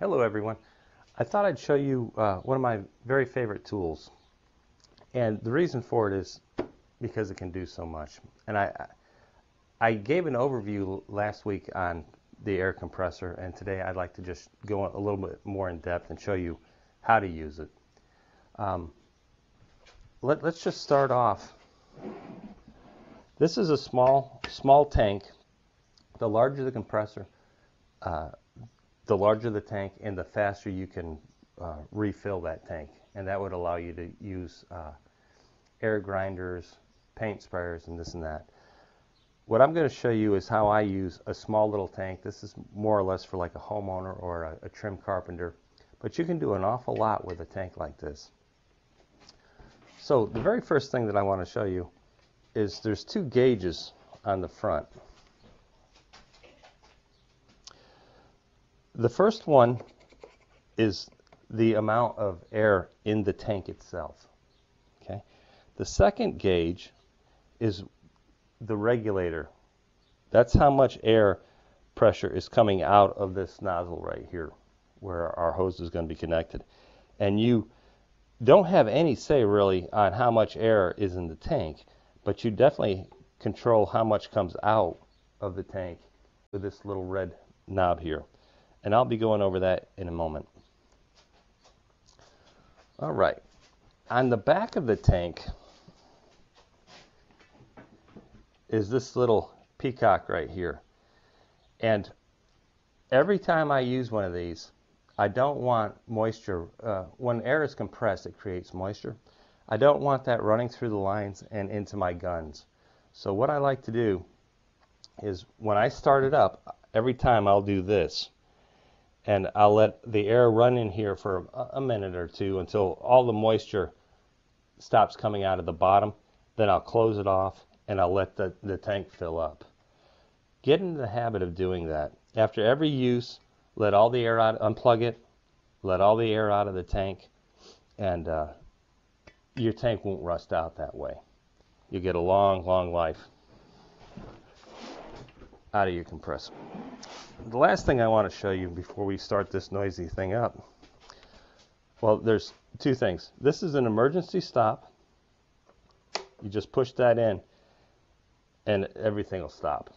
Hello everyone. I thought I'd show you one of my very favorite tools, and the reason for it is because it can do so much. And I gave an overview last week on the air compressor, and today I'd like to just go a little bit more in depth and show you how to use it. Let's just start off. This is a small tank. The larger the compressor, the larger the tank, and the faster you can refill that tank. And that would allow you to use air grinders, paint sprayers, and this and that. What I'm going to show you is how I use a small little tank. This is more or less for like a homeowner or a trim carpenter, but you can do an awful lot with a tank like this. So the very first thing that I want to show you is there's two gauges on the front. The first one is the amount of air in the tank itself. Okay. The second gauge is the regulator. That's how much air pressure is coming out of this nozzle right here where our hose is going to be connected. And you don't have any say really on how much air is in the tank, but you definitely control how much comes out of the tank with this little red knob here. And I'll be going over that in a moment. All right, on the back of the tank is this little peacock right here. And every time I use one of these, I don't want moisture. When air is compressed, it creates moisture. I don't want that running through the lines and into my guns. So what I like to do is when I start it up, every time I'll do this. And I'll let the air run in here for a minute or two until all the moisture stops coming out of the bottom. Then I'll close it off and I'll let the tank fill up. Get into the habit of doing that. After every use, let all the air out, unplug it, let all the air out of the tank, and your tank won't rust out that way. You'll get a long, long life out of your compressor. The last thing I want to show you before we start this noisy thing up, well, there's two things. This is an emergency stop. You just push that in and everything will stop.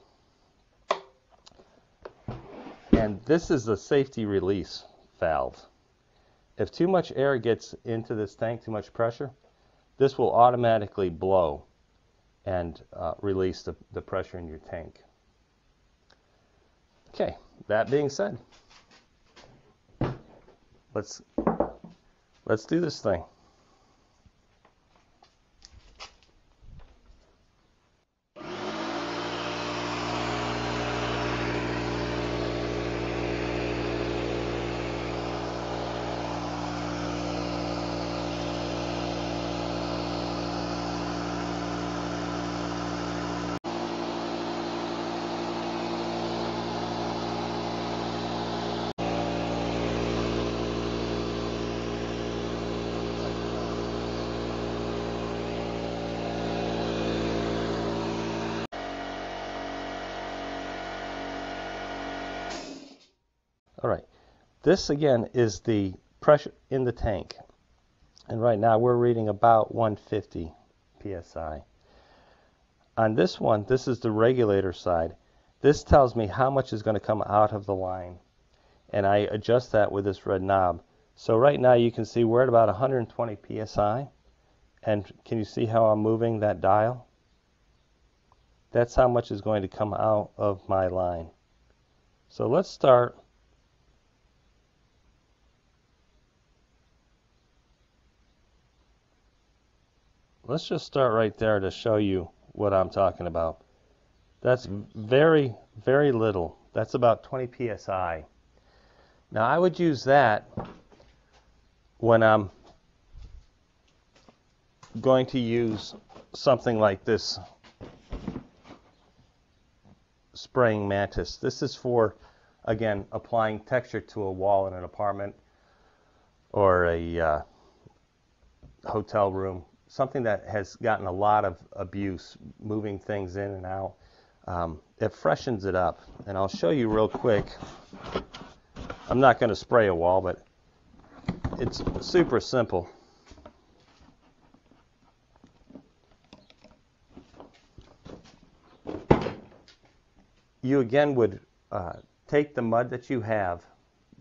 And this is the safety release valve. If too much air gets into this tank, too much pressure, this will automatically blow and release the pressure in your tank. Okay, that being said, let's do this thing. All right, this again is the pressure in the tank. And right now we're reading about 150 PSI. On this one, this is the regulator side. This tells me how much is going to come out of the line. And I adjust that with this red knob. So right now you can see we're at about 120 PSI. And can you see how I'm moving that dial? That's how much is going to come out of my line. So let's start. Let's just start right there to show you what I'm talking about. That's very, very little. That's about 20 PSI. Now I would use that when I'm going to use something like this spraying mantis. This is for, again, applying texture to a wall in an apartment or a hotel room. Something that has gotten a lot of abuse, moving things in and out. It freshens it up, and I'll show you real quick I'm not going to spray a wall, but it's super simple. You again would take the mud that you have,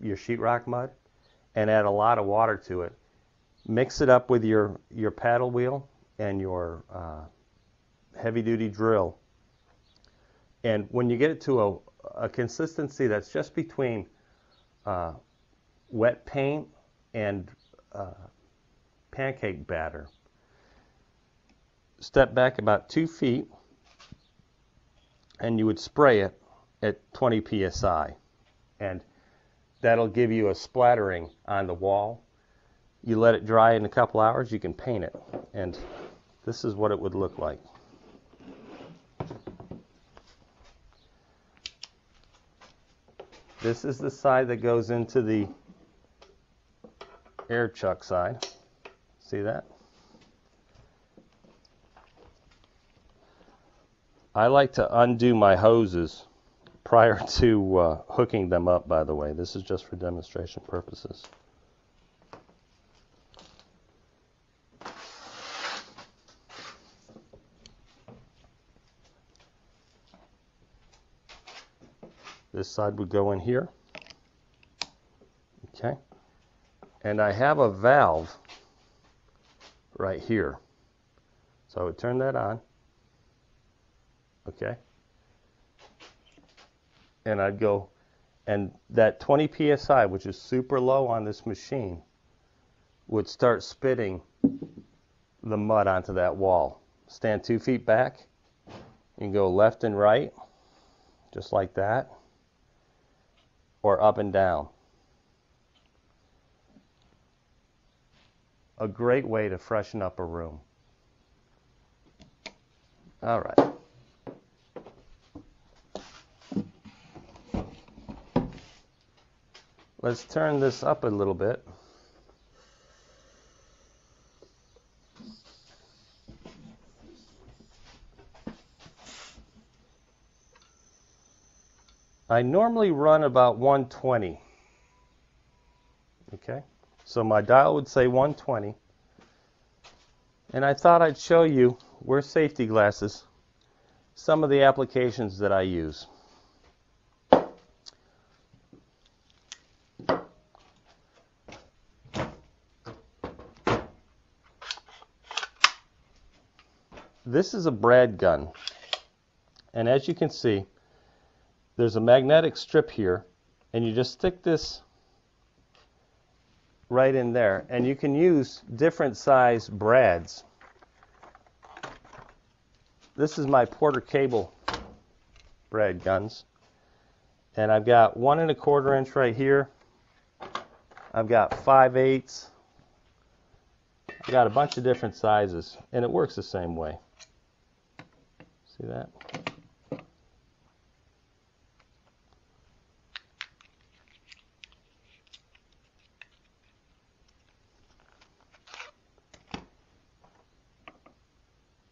your sheetrock mud, and add a lot of water to it. Mix it up with your paddle wheel and your heavy-duty drill. And when you get it to a consistency that's just between wet paint and pancake batter, step back about 2 feet and you would spray it at 20 psi. And that'll give you a splattering on the wall. You let it dry in a couple hours, you can paint it. And this is what it would look like. This is the side that goes into the air chuck side. See that? I like to undo my hoses prior to hooking them up, by the way. This is just for demonstration purposes. This side would go in here. Okay. And I have a valve right here. So I would turn that on. Okay. And I'd go, and that 20 psi, which is super low on this machine, would start spitting the mud onto that wall. Stand 2 feet back. You can go left and right, just like that, or up and down. A great way to freshen up a room. All right. Let's turn this up a little bit. I normally run about 120. Okay, so my dial would say 120. And I thought I'd show you, wear safety glasses, some of the applications that I use. This is a brad gun, and as you can see, there's a magnetic strip here, and you just stick this right in there, and you can use different size brads. This is my Porter Cable brad guns, and I've got 1 1/4 inch right here. I've got 5/8. I've got a bunch of different sizes, and it works the same way. See that?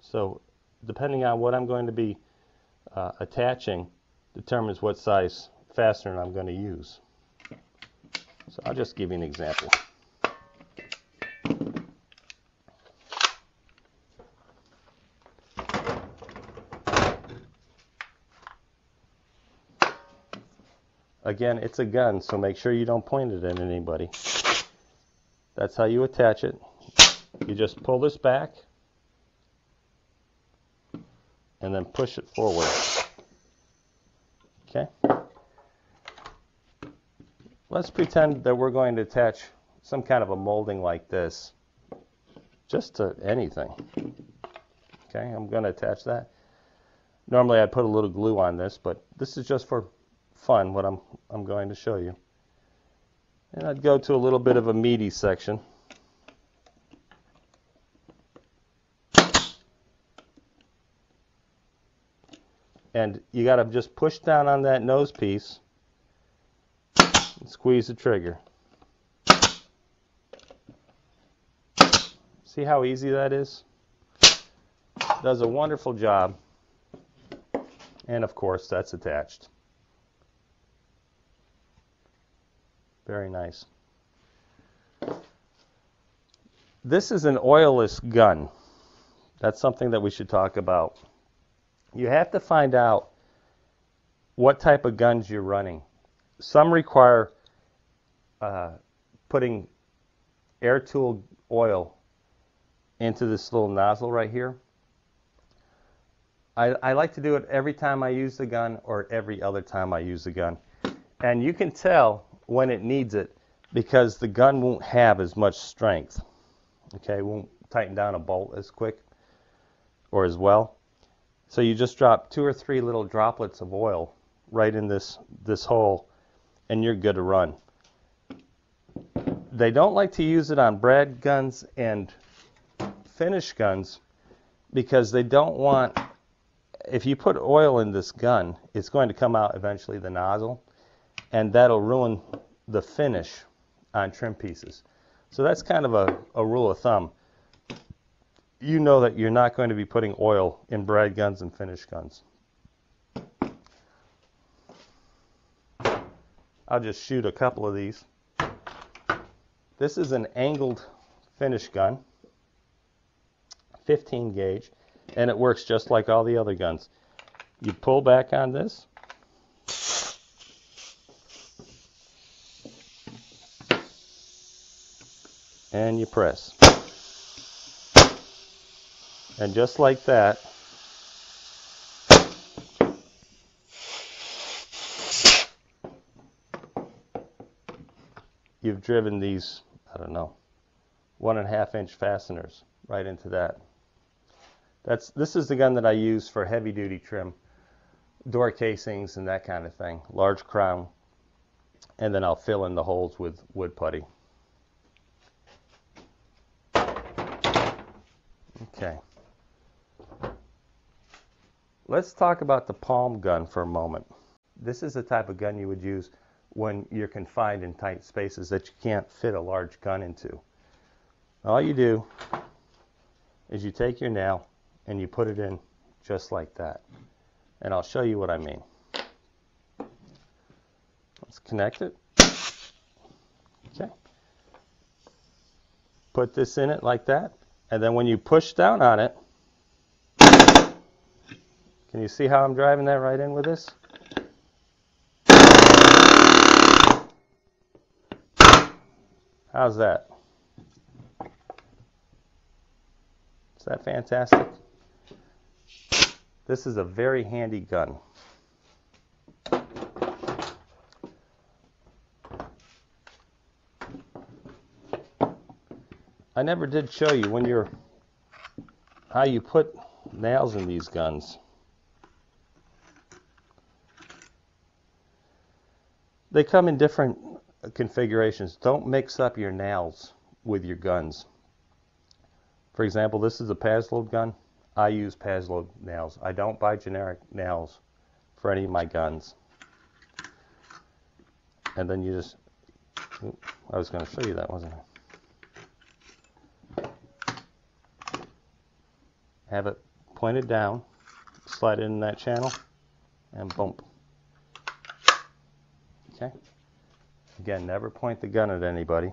So depending on what I'm going to be attaching determines what size fastener I'm going to use. So I'll just give you an example. Again, it's a gun, so make sure you don't point it at anybody. That's how you attach it. You just pull this back and then push it forward. Okay? Let's pretend that we're going to attach some kind of a molding like this, just to anything. Okay, I'm going to attach that. Normally I'd put a little glue on this, but this is just for fun, what I'm going to show you. And I'd go to a little bit of a meaty section. And you got to just push down on that nose piece and squeeze the trigger. See how easy that is? Does a wonderful job. And of course, that's attached. Very nice. This is an oilless gun. That's something that we should talk about. You have to find out what type of guns you're running. Some require putting air tool oil into this little nozzle right here. I like to do it every time I use the gun or every other time I use the gun. And you can tell when it needs it because the gun won't have as much strength. Okay, won't tighten down a bolt as quick or as well. So you just drop 2 or 3 little droplets of oil right in this hole and you're good to run. They don't like to use it on brad guns and finish guns because they don't want, if you put oil in this gun, it's going to come out eventually the nozzle, and that'll ruin the finish on trim pieces. So that's kind of a rule of thumb. You know that you're not going to be putting oil in brad guns and finish guns. I'll just shoot a couple of these. This is an angled finish gun, 15 gauge, and it works just like all the other guns. You pull back on this, and you press. And just like that, you've driven these, I don't know, 1.5-inch fasteners right into that. This is the gun that I use for heavy-duty trim, door casings and that kind of thing, large crown, and then I'll fill in the holes with wood putty. Okay. Let's talk about the palm gun for a moment. This is the type of gun you would use when you're confined in tight spaces that you can't fit a large gun into. All you do is you take your nail and you put it in just like that. And I'll show you what I mean. Let's connect it. Okay. Put this in it like that. And then when you push down on it, can you see how I'm driving that right in with this? How's that? Is that fantastic? This is a very handy gun. I never did show you when you're how you put nails in these guns. They come in different configurations. Don't mix up your nails with your guns. For example, this is a Paslode gun. I use Paslode nails. I don't buy generic nails for any of my guns. And then you just, I was going to show you that, wasn't I? Have it pointed down, slide it in that channel, and bump. Okay. Again, never point the gun at anybody.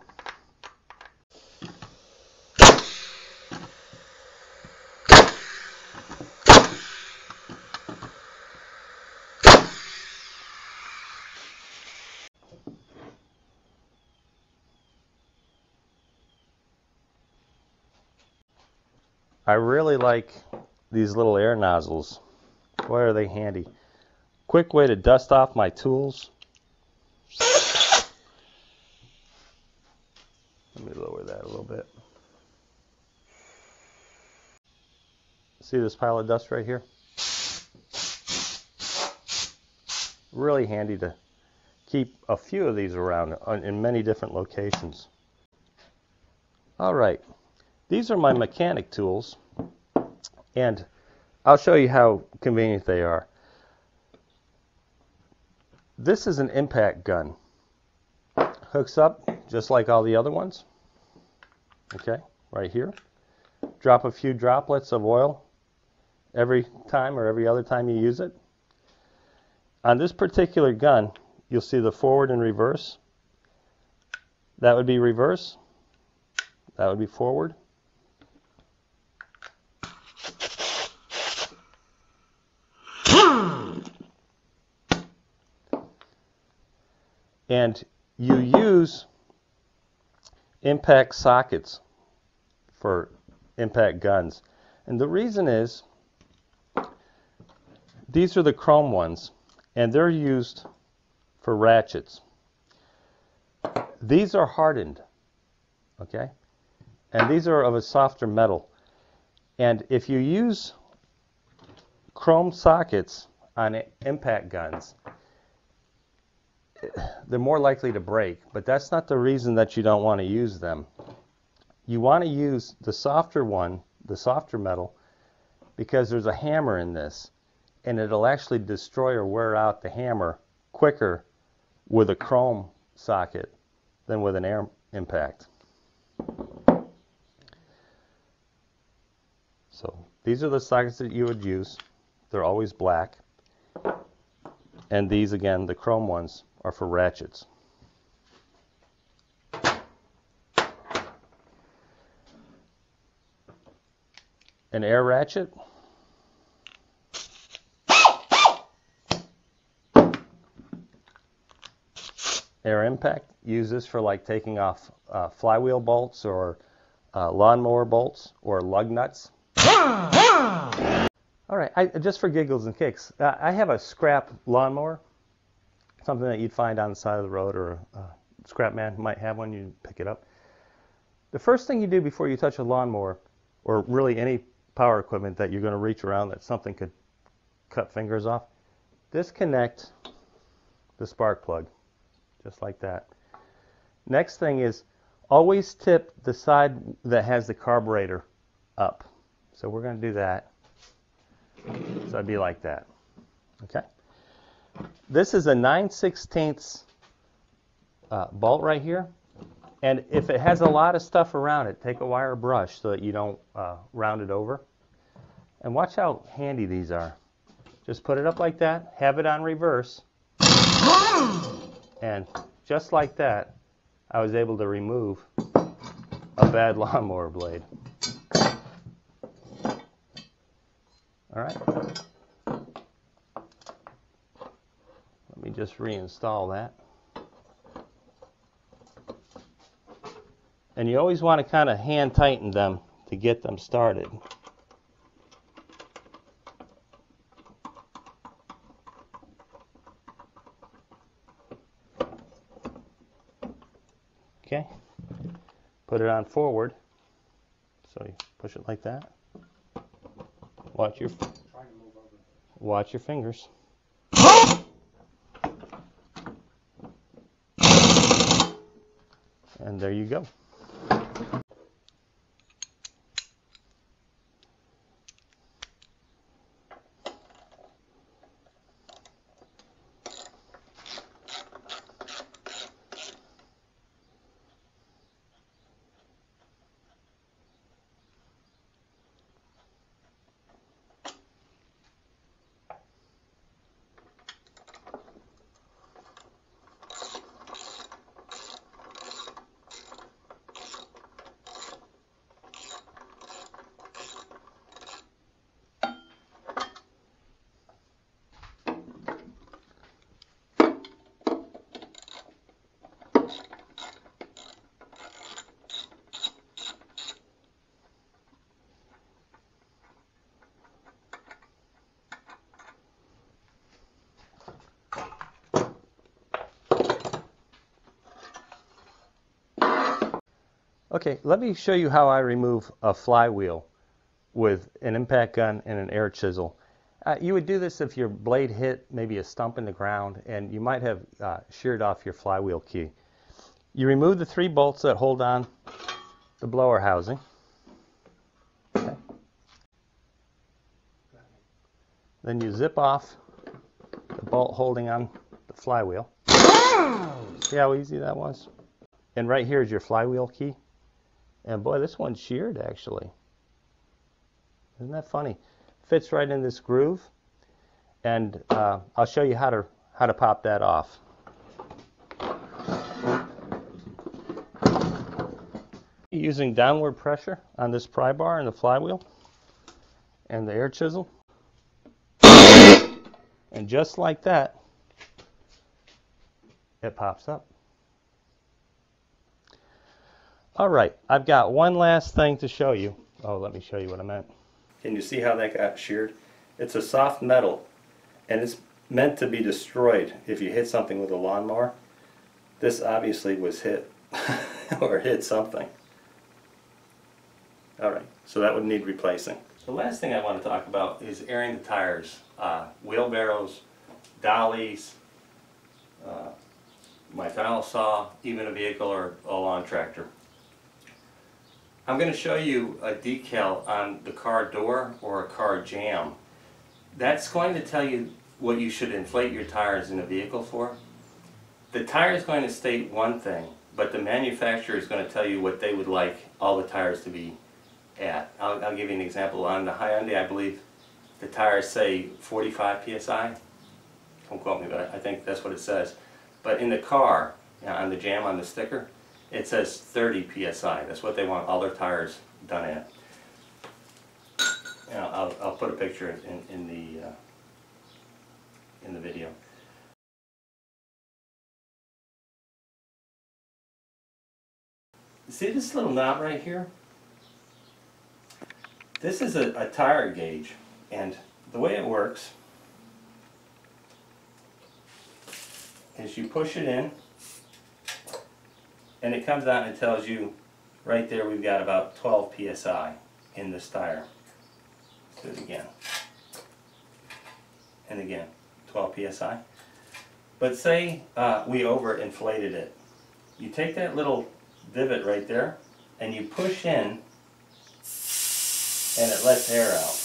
I really like these little air nozzles. Boy, are they handy. Quick way to dust off my tools. Let me lower that a little bit. See this pile of dust right here? Really handy to keep a few of these around in many different locations. All right, these are my mechanic tools, and I'll show you how convenient they are. This is an impact gun. Hooks up just like all the other ones. Okay, right here. Drop a few droplets of oil every time or every other time you use it. On this particular gun, you'll see the forward and reverse. That would be reverse. That would be forward. And you use impact sockets for impact guns. And the reason is these are the chrome ones, and they're used for ratchets. These are hardened, okay? And these are of a softer metal. And if you use chrome sockets on impact guns, they're more likely to break, but that's not the reason that you don't want to use them. You want to use the softer one, the softer metal, because there's a hammer in this, and it'll actually destroy or wear out the hammer quicker with a chrome socket than with an air impact. So these are the sockets that you would use. They're always black. And these, again, the chrome ones, are for ratchets. An air ratchet air impact, use this for like taking off flywheel bolts or lawnmower bolts or lug nuts. All right, just for giggles and kicks, I have a scrap lawnmower, something that you'd find on the side of the road, or a scrap man might have one, you pick it up. The first thing you do before you touch a lawnmower, or really any power equipment that you're going to reach around that something could cut fingers off, disconnect the spark plug, just like that. Next thing is always tip the side that has the carburetor up. So we're going to do that. So it'd be like that, okay? This is a 9/16 bolt right here, and if it has a lot of stuff around it, take a wire brush so that you don't round it over. And watch how handy these are. Just put it up like that, have it on reverse, and just like that, I was able to remove a bad lawnmower blade. All right. Let me just reinstall that. And you always want to kind of hand tighten them to get them started. Okay. Put it on forward. So you push it like that. Watch your fingers. And there you go. Okay, let me show you how I remove a flywheel with an impact gun and an air chisel. You would do this if your blade hit maybe a stump in the ground, and you might have sheared off your flywheel key. You remove the three bolts that hold on the blower housing. Okay. Then you zip off the bolt holding on the flywheel. See how easy that was? And right here is your flywheel key. And boy, this one's sheared, actually. Isn't that funny? Fits right in this groove. And I'll show you how to pop that off. using downward pressure on this pry bar and the flywheel and the air chisel. And just like that, it pops up. All right, I've got one last thing to show you. Oh, let me show you what I meant. Can you see how that got sheared? It's a soft metal, and it's meant to be destroyed if you hit something with a lawnmower. This obviously was hit or hit something. All right, so that would need replacing. The last thing I want to talk about is airing the tires. Wheelbarrows, dollies, my final saw, even a vehicle or a lawn tractor. I'm going to show you a decal on the car door or a car jamb. That's going to tell you what you should inflate your tires in a vehicle for. The tire is going to state one thing, but the manufacturer is going to tell you what they would like all the tires to be at. I'll give you an example. On the Hyundai, I believe the tires say 45 psi. Don't quote me, but I think that's what it says. But in the car, on the jamb, on the sticker, it says 30 psi. That's what they want all their tires done at. Now, I'll put a picture in the video. See this little knot right here? This is a tire gauge, and the way it works is you push it in and it comes out and tells you right there we've got about 12 psi in this tire. Let's do it again. And again, 12 psi. But say we overinflated it. You take that little divot right there and you push in and it lets air out.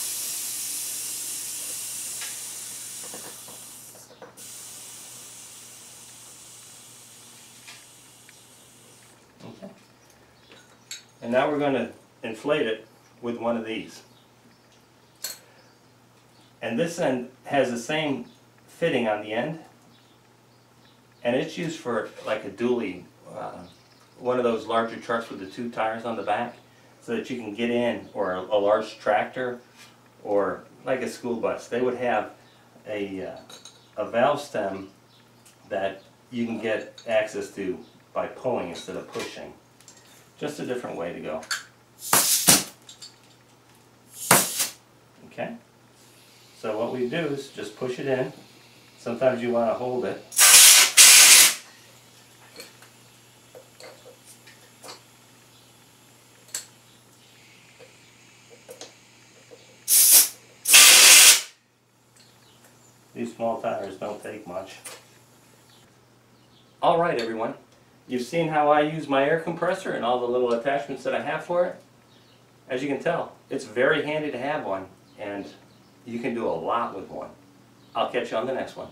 Okay. And now we're going to inflate it with one of these. And this end has the same fitting on the end, and it's used for like a dually, one of those larger trucks with the two tires on the back, so that you can get in, or a large tractor, or like a school bus. They would have a valve stem that you can get access to by pulling instead of pushing. Just a different way to go. Okay? So what we do is just push it in. Sometimes you want to hold it. These small tires don't take much. All right, everyone. You've seen how I use my air compressor and all the little attachments that I have for it. As you can tell, it's very handy to have one, and you can do a lot with one. I'll catch you on the next one.